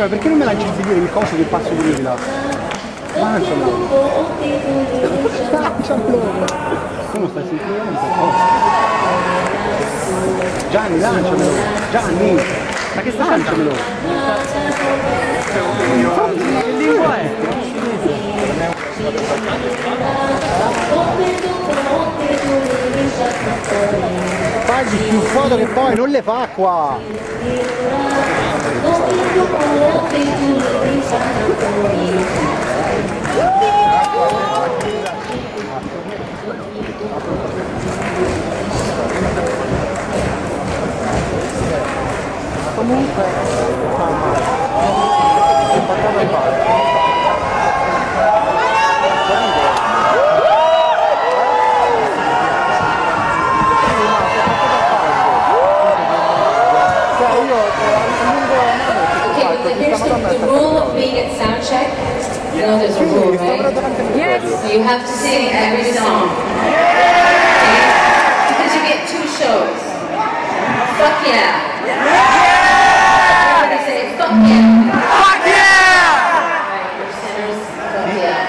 ma perché non mi lanci il sedile, il coso che passo di lì là? Lanciamelo! Lanciamelo! Tu non stai sentendo? Gianni, lanciamelo! Gianni! Ma che stai lanciamelo? Che lingua è? Fagli più foto che poi non le fa qua! Comunque è passato al palco. You have to sing every song. Okay? Because you get two shows. Fuck yeah! Everybody say fuck yeah! Fuck yeah! Alright, your sinners, fuck yeah.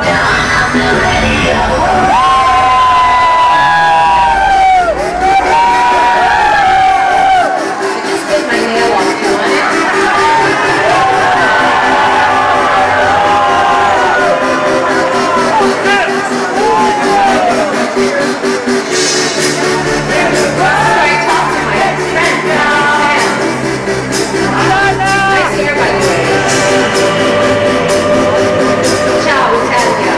Now I'm the radio! I just did my nail off, you want it? Ciao Italia!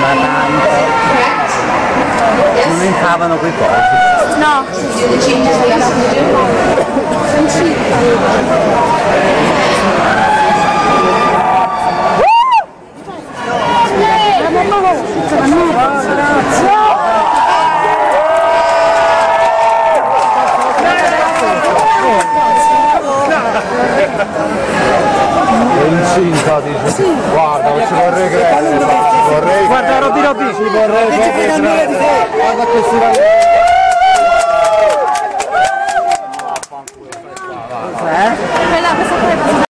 ma tanto non entravano quei posti. No. È incinta, dice. Sì. Guarda, ci vorrei credere. Guarda, Robi, ci vorrei credere. Guarda che si va.